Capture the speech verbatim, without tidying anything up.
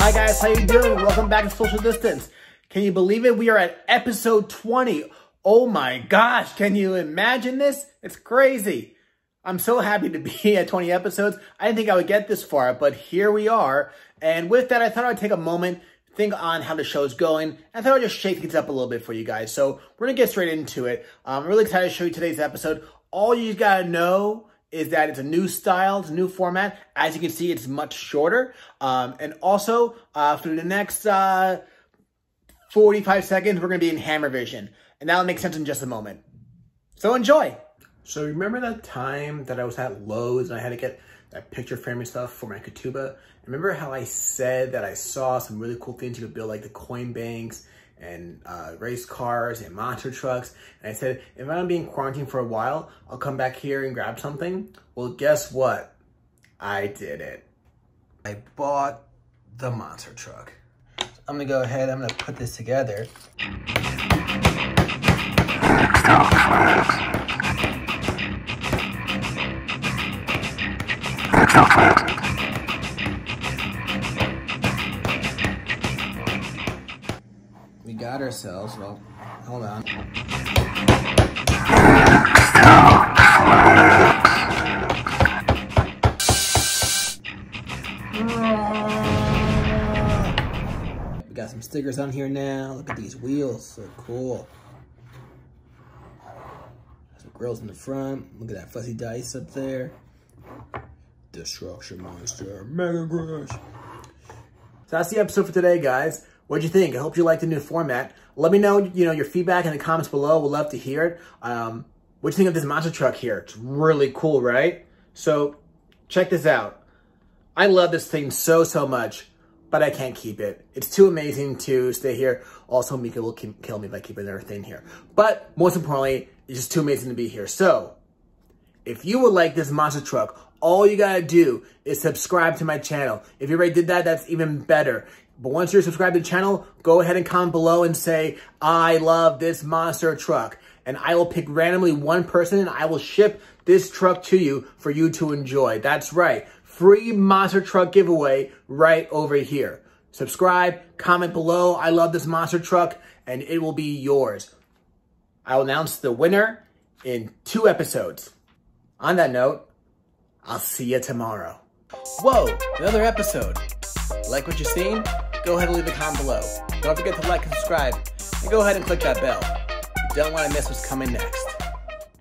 Hi guys, how you doing? Welcome back to Social Distance. Can you believe it? We are at episode twenty. Oh my gosh, can you imagine this? It's crazy. I'm so happy to be at twenty episodes. I didn't think I would get this far, but here we are. And with that, I thought I'd take a moment, think on how the show's going. I thought I'd just shake things up a little bit for you guys. So we're gonna get straight into it. I'm really excited to show you today's episode. All you gotta know is that it's a new style, it's a new format. As you can see, it's much shorter. Um, and also, uh, for the next uh, forty-five seconds, we're gonna be in Hammer Vision. And that'll make sense in just a moment. So enjoy. So remember that time that I was at Lowe's and I had to get that picture framing stuff for my ketubah? Remember how I said that I saw some really cool things you could build, like the coin banks and uh, race cars and monster trucks? And I said, if I'm being quarantined for a while, I'll come back here and grab something. Well, guess what? I did it. I bought the monster truck. So I'm gonna go ahead, I'm gonna put this together. We got ourselves, well, hold on. We got some stickers on here now. Look at these wheels, so cool. Some grills in the front. Look at that fuzzy dice up there. Destruction Monster Mega Crush. So that's the episode for today, guys. What'd you think? I hope you liked the new format. Let me know, you know, your feedback in the comments below. We'd love to hear it. Um, what do you think of this monster truck here? It's really cool, right? So check this out. I love this thing so, so much, but I can't keep it. It's too amazing to stay here. Also, Mika will kill me by keeping everything here. But most importantly, it's just too amazing to be here. So if you would like this monster truck, all you gotta do is subscribe to my channel. If you already did that, that's even better. But once you're subscribed to the channel, go ahead and comment below and say, I love this monster truck. And I will pick randomly one person and I will ship this truck to you for you to enjoy. That's right. Free monster truck giveaway right over here. Subscribe, comment below, I love this monster truck, and it will be yours. I will announce the winner in two episodes. On that note, I'll see you tomorrow. Whoa, another episode. Like what you've seen? Go ahead and leave a comment below. Don't forget to like and subscribe, and go ahead and click that bell. You don't want to miss what's coming next.